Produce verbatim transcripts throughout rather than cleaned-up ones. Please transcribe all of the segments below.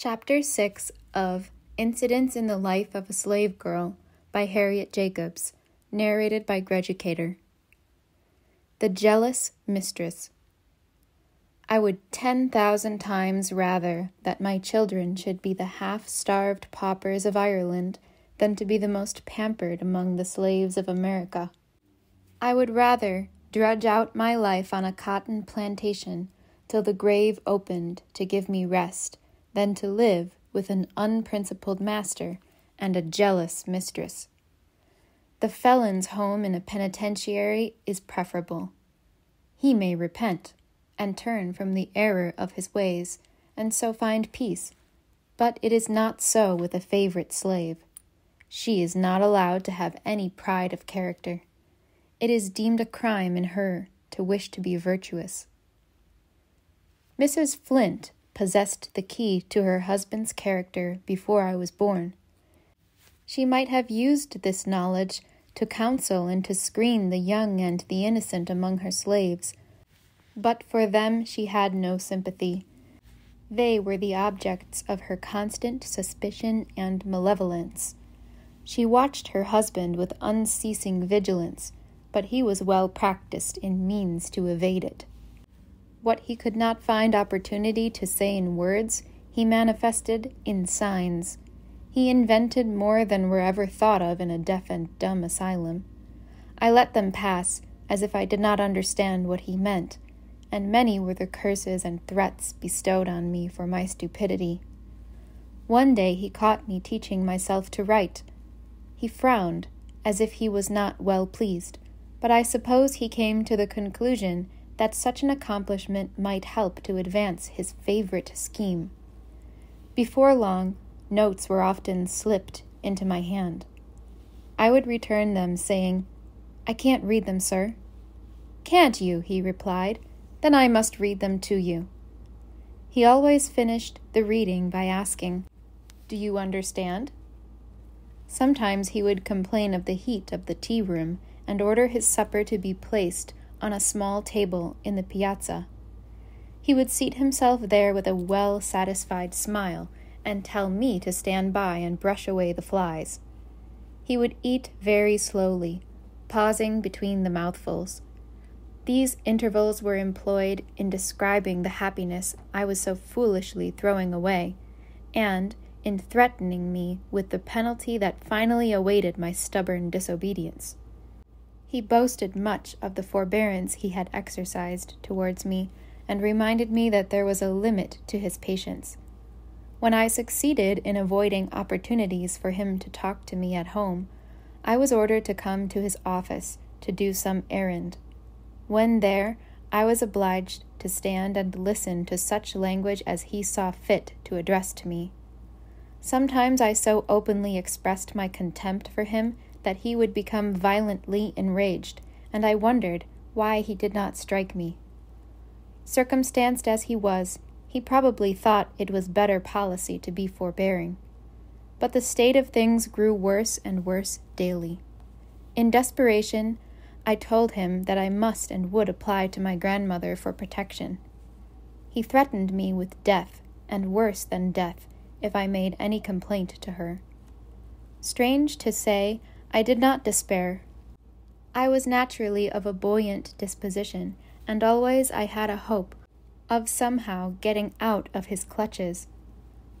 Chapter six of Incidents in the Life of a Slave Girl by Harriet Jacobs, narrated by Greducator. The Jealous Mistress. I would ten thousand times rather that my children should be the half-starved paupers of Ireland than to be the most pampered among the slaves of America. I would rather drudge out my life on a cotton plantation till the grave opened to give me rest than to live with an unprincipled master and a jealous mistress. The felon's home in a penitentiary is preferable. He may repent and turn from the error of his ways, and so find peace, but it is not so with a favorite slave. She is not allowed to have any pride of character. It is deemed a crime in her to wish to be virtuous. Missus Flint possessed the key to her husband's character before I was born. She might have used this knowledge to counsel and to screen the young and the innocent among her slaves, but for them she had no sympathy. They were the objects of her constant suspicion and malevolence. She watched her husband with unceasing vigilance, but he was well practiced in means to evade it. What he could not find opportunity to say in words, he manifested in signs. He invented more than were ever thought of in a deaf and dumb asylum. I let them pass, as if I did not understand what he meant, and many were the curses and threats bestowed on me for my stupidity. One day he caught me teaching myself to write. He frowned, as if he was not well pleased, but I suppose he came to the conclusion that such an accomplishment might help to advance his favorite scheme. Before long, notes were often slipped into my hand. I would return them, saying, "I can't read them, sir." "Can't you?" he replied. "Then I must read them to you." He always finished the reading by asking, "Do you understand?" Sometimes he would complain of the heat of the tea-room and order his supper to be placed on a small table in the piazza. He would seat himself there with a well-satisfied smile, and tell me to stand by and brush away the flies. He would eat very slowly, pausing between the mouthfuls. These intervals were employed in describing the happiness I was so foolishly throwing away, and in threatening me with the penalty that finally awaited my stubborn disobedience. He boasted much of the forbearance he had exercised towards me, and reminded me that there was a limit to his patience. When I succeeded in avoiding opportunities for him to talk to me at home, I was ordered to come to his office to do some errand. When there, I was obliged to stand and listen to such language as he saw fit to address to me. Sometimes I so openly expressed my contempt for him that he would become violently enraged, and I wondered why he did not strike me. Circumstanced as he was, he probably thought it was better policy to be forbearing. But the state of things grew worse and worse daily. In desperation, I told him that I must and would apply to my grandmother for protection. He threatened me with death, and worse than death, if I made any complaint to her. Strange to say, I did not despair. I was naturally of a buoyant disposition, and always I had a hope of somehow getting out of his clutches.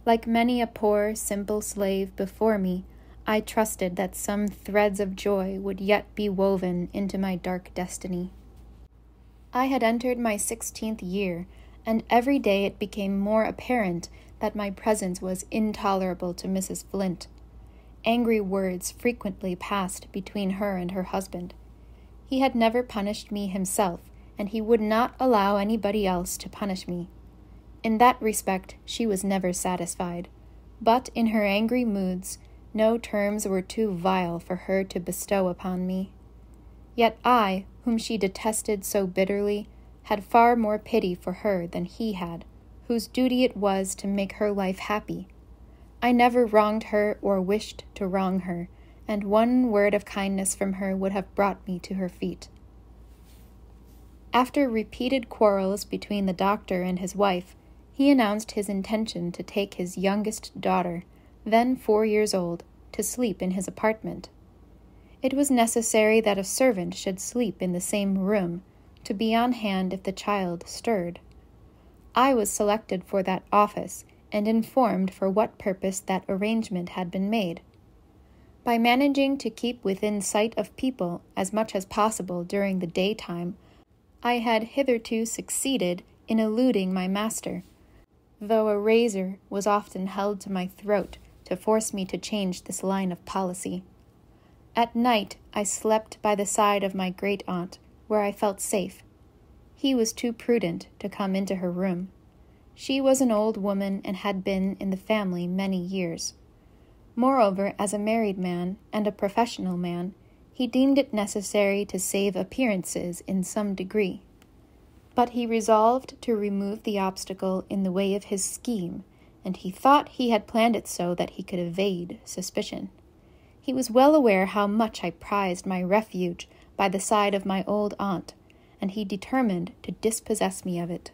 Like many a poor, simple slave before me, I trusted that some threads of joy would yet be woven into my dark destiny. I had entered my sixteenth year, and every day it became more apparent that my presence was intolerable to Missus Flint. Angry words frequently passed between her and her husband. He had never punished me himself, and he would not allow anybody else to punish me. In that respect, she was never satisfied. But in her angry moods, no terms were too vile for her to bestow upon me. Yet I, whom she detested so bitterly, had far more pity for her than he had, whose duty it was to make her life happy. I never wronged her or wished to wrong her, and one word of kindness from her would have brought me to her feet. After repeated quarrels between the doctor and his wife, he announced his intention to take his youngest daughter, then four years old, to sleep in his apartment. It was necessary that a servant should sleep in the same room, to be on hand if the child stirred. I was selected for that office, and informed for what purpose that arrangement had been made. By managing to keep within sight of people as much as possible during the daytime, I had hitherto succeeded in eluding my master, though a razor was often held to my throat to force me to change this line of policy. At night I slept by the side of my great-aunt, where I felt safe. He was too prudent to come into her room. She was an old woman and had been in the family many years. Moreover, as a married man and a professional man, he deemed it necessary to save appearances in some degree. But he resolved to remove the obstacle in the way of his scheme, and he thought he had planned it so that he could evade suspicion. He was well aware how much I prized my refuge by the side of my old aunt, and he determined to dispossess me of it.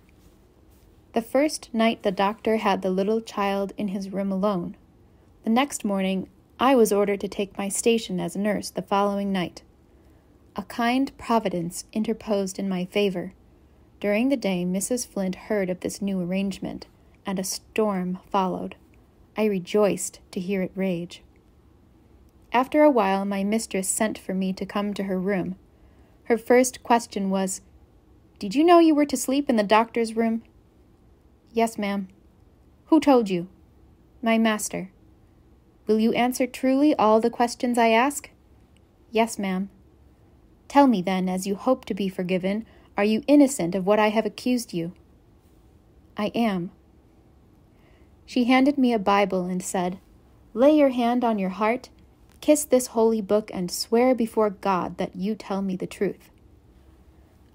The first night the doctor had the little child in his room alone. The next morning, I was ordered to take my station as nurse the following night. A kind providence interposed in my favor. During the day, Missus Flint heard of this new arrangement, and a storm followed. I rejoiced to hear it rage. After a while, my mistress sent for me to come to her room. Her first question was, "Did you know you were to sleep in the doctor's room?" "Yes, ma'am." "Who told you?" "My master." "Will you answer truly all the questions I ask?" "Yes, ma'am." "Tell me then, as you hope to be forgiven, are you innocent of what I have accused you?" "I am." She handed me a Bible and said, "Lay your hand on your heart, kiss this holy book, and swear before God that you tell me the truth."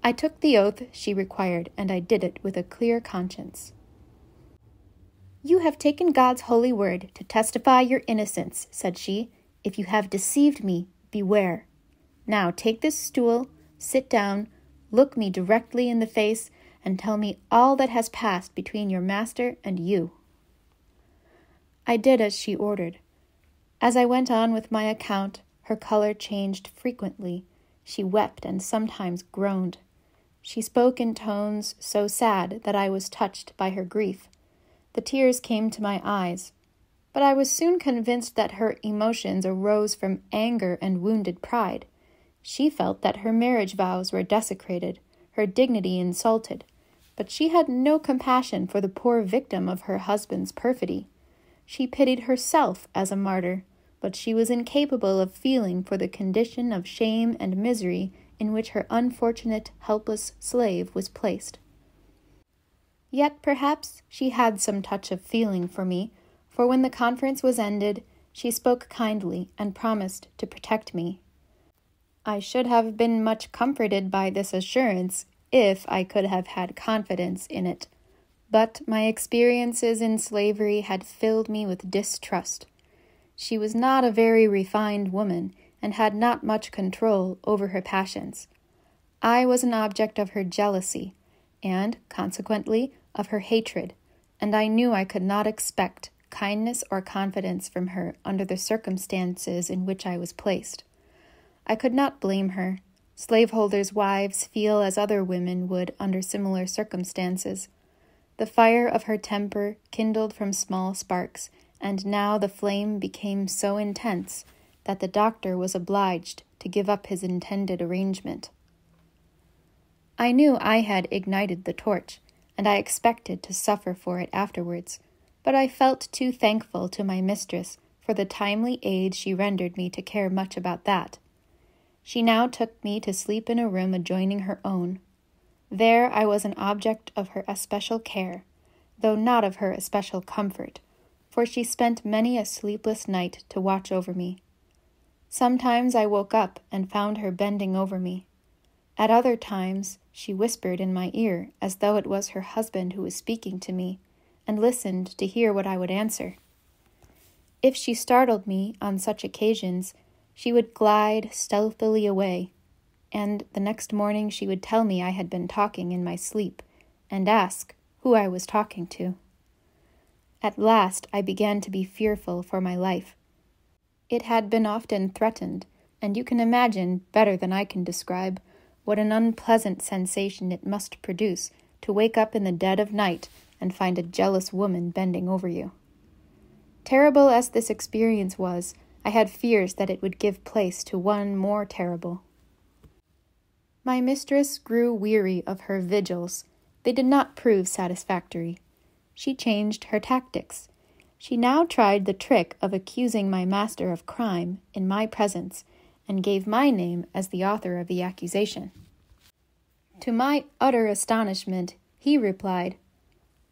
I took the oath she required, and I did it with a clear conscience. "You have taken God's holy word to testify your innocence," said she. "If you have deceived me, beware. Now take this stool, sit down, look me directly in the face, and tell me all that has passed between your master and you." I did as she ordered. As I went on with my account, her color changed frequently. She wept and sometimes groaned. She spoke in tones so sad that I was touched by her grief. The tears came to my eyes, but I was soon convinced that her emotions arose from anger and wounded pride. She felt that her marriage vows were desecrated, her dignity insulted, but she had no compassion for the poor victim of her husband's perfidy. She pitied herself as a martyr, but she was incapable of feeling for the condition of shame and misery in which her unfortunate, helpless slave was placed. Yet perhaps she had some touch of feeling for me, for when the conference was ended, she spoke kindly and promised to protect me. I should have been much comforted by this assurance if I could have had confidence in it, but my experiences in slavery had filled me with distrust. She was not a very refined woman, and had not much control over her passions. I was an object of her jealousy, and, consequently, of her hatred, and I knew I could not expect kindness or confidence from her under the circumstances in which I was placed. I could not blame her. Slaveholders' wives feel as other women would under similar circumstances. The fire of her temper kindled from small sparks, and now the flame became so intense that the doctor was obliged to give up his intended arrangement. I knew I had ignited the torch, and I expected to suffer for it afterwards, but I felt too thankful to my mistress for the timely aid she rendered me to care much about that. She now took me to sleep in a room adjoining her own. There I was an object of her especial care, though not of her especial comfort, for she spent many a sleepless night to watch over me. Sometimes I woke up and found her bending over me. At other times she whispered in my ear as though it was her husband who was speaking to me, and listened to hear what I would answer. If she startled me on such occasions, she would glide stealthily away, and the next morning she would tell me I had been talking in my sleep, and ask who I was talking to. At last I began to be fearful for my life. It had been often threatened, and you can imagine, better than I can describe, what an unpleasant sensation it must produce to wake up in the dead of night and find a jealous woman bending over you. Terrible as this experience was, I had fears that it would give place to one more terrible. My mistress grew weary of her vigils. They did not prove satisfactory. She changed her tactics. She now tried the trick of accusing my master of crime in my presence, and gave my name as the author of the accusation. To my utter astonishment, he replied,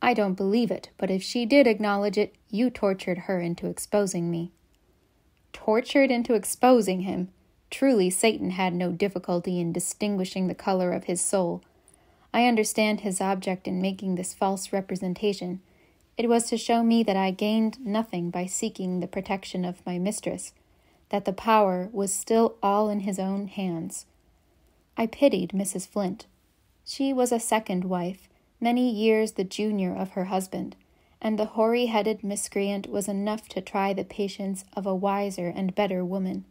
"I don't believe it, but if she did acknowledge it, you tortured her into exposing me." Tortured into exposing him? Truly, Satan had no difficulty in distinguishing the color of his soul. I understand his object in making this false representation. It was to show me that I gained nothing by seeking the protection of my mistress, that the power was still all in his own hands. I pitied Missus Flint. She was a second wife, many years the junior of her husband, and the hoary-headed miscreant was enough to try the patience of a wiser and better woman.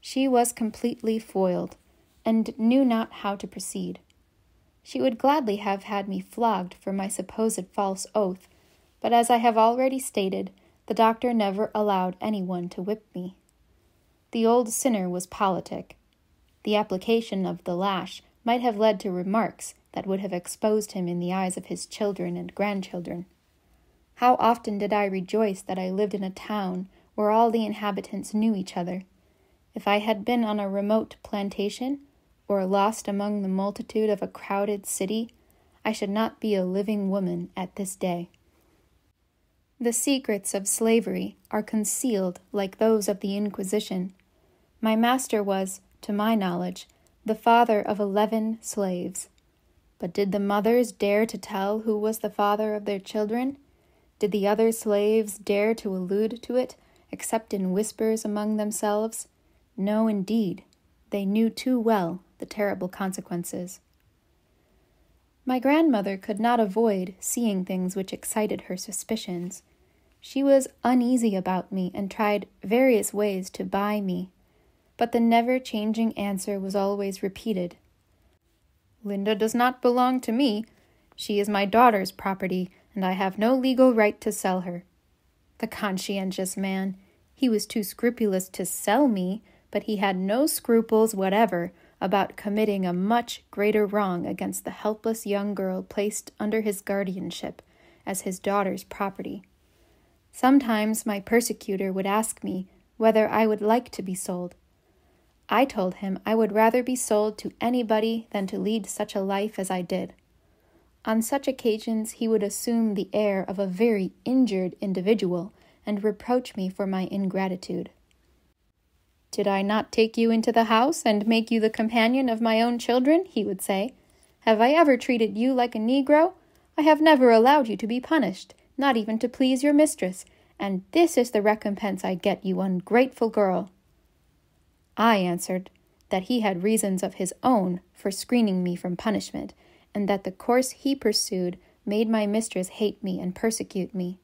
She was completely foiled, and knew not how to proceed. She would gladly have had me flogged for my supposed false oath, but as I have already stated, the doctor never allowed anyone to whip me. The old sinner was politic. The application of the lash might have led to remarks that would have exposed him in the eyes of his children and grandchildren. How often did I rejoice that I lived in a town where all the inhabitants knew each other. If I had been on a remote plantation, or lost among the multitude of a crowded city, I should not be a living woman at this day. The secrets of slavery are concealed like those of the Inquisition. My master was, to my knowledge, the father of eleven slaves. But did the mothers dare to tell who was the father of their children? Did the other slaves dare to allude to it, except in whispers among themselves? No, indeed. They knew too well the terrible consequences. My grandmother could not avoid seeing things which excited her suspicions. She was uneasy about me and tried various ways to buy me, but the never-changing answer was always repeated. "Linda does not belong to me. She is my daughter's property, and I have no legal right to sell her." The conscientious man! He was too scrupulous to sell me, but he had no scruples whatever about committing a much greater wrong against the helpless young girl placed under his guardianship as his daughter's property. Sometimes my persecutor would ask me whether I would like to be sold. I told him I would rather be sold to anybody than to lead such a life as I did. On such occasions he would assume the air of a very injured individual and reproach me for my ingratitude. "Did I not take you into the house and make you the companion of my own children?" he would say. "Have I ever treated you like a Negro? I have never allowed you to be punished, not even to please your mistress, and this is the recompense I get, you ungrateful girl." I answered that he had reasons of his own for screening me from punishment, and that the course he pursued made my mistress hate me and persecute me.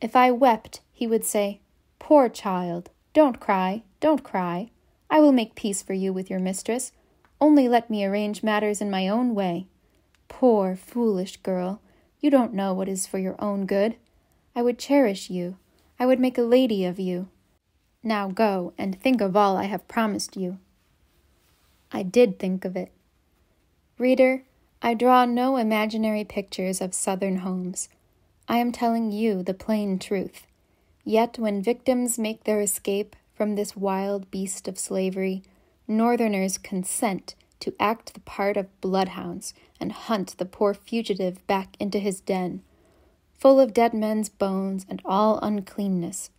If I wept, he would say, "Poor child, don't cry, don't cry. I will make peace for you with your mistress. Only let me arrange matters in my own way. Poor, foolish girl, you don't know what is for your own good. I would cherish you. I would make a lady of you. Now go and think of all I have promised you." I did think of it. Reader, I draw no imaginary pictures of Southern homes. I am telling you the plain truth. Yet when victims make their escape from this wild beast of slavery, Northerners consent to act the part of bloodhounds and hunt the poor fugitive back into his den, full of dead men's bones and all uncleanness.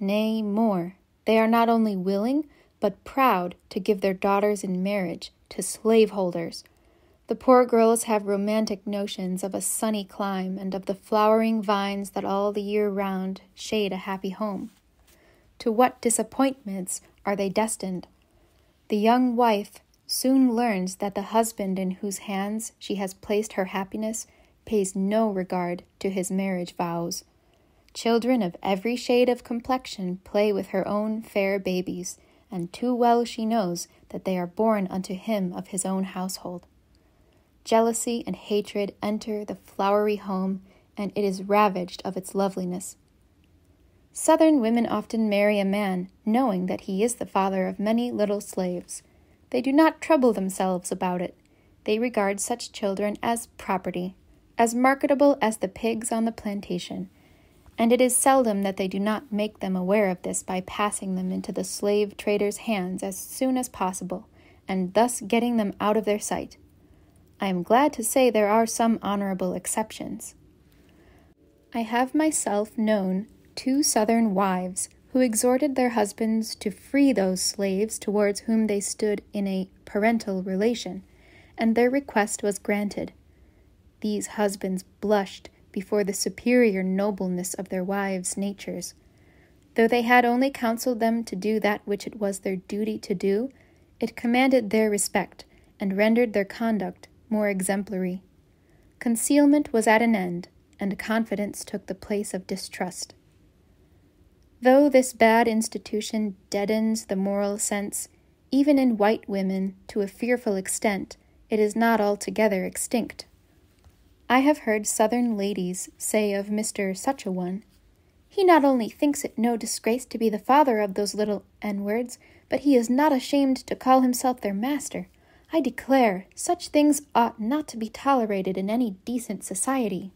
Nay, more, they are not only willing, but proud to give their daughters in marriage to slaveholders. The poor girls have romantic notions of a sunny clime and of the flowering vines that all the year round shade a happy home. To what disappointments are they destined? The young wife soon learns that the husband in whose hands she has placed her happiness pays no regard to his marriage vows. Children of every shade of complexion play with her own fair babies, and too well she knows that they are born unto him of his own household. Jealousy and hatred enter the flowery home, and it is ravaged of its loveliness. Southern women often marry a man, knowing that he is the father of many little slaves. They do not trouble themselves about it. They regard such children as property, as marketable as the pigs on the plantation, and it is seldom that they do not make them aware of this by passing them into the slave trader's hands as soon as possible, and thus getting them out of their sight. I am glad to say there are some honorable exceptions. I have myself known two Southern wives who exhorted their husbands to free those slaves towards whom they stood in a parental relation, and their request was granted. These husbands blushed before the superior nobleness of their wives' natures. Though they had only counseled them to do that which it was their duty to do, it commanded their respect, and rendered their conduct more exemplary. Concealment was at an end, and confidence took the place of distrust. Though this bad institution deadens the moral sense, even in white women, to a fearful extent, it is not altogether extinct. I have heard Southern ladies say of Mister Such-a-one, "He not only thinks it no disgrace to be the father of those little N-words, but he is not ashamed to call himself their master. I declare, such things ought not to be tolerated in any decent society."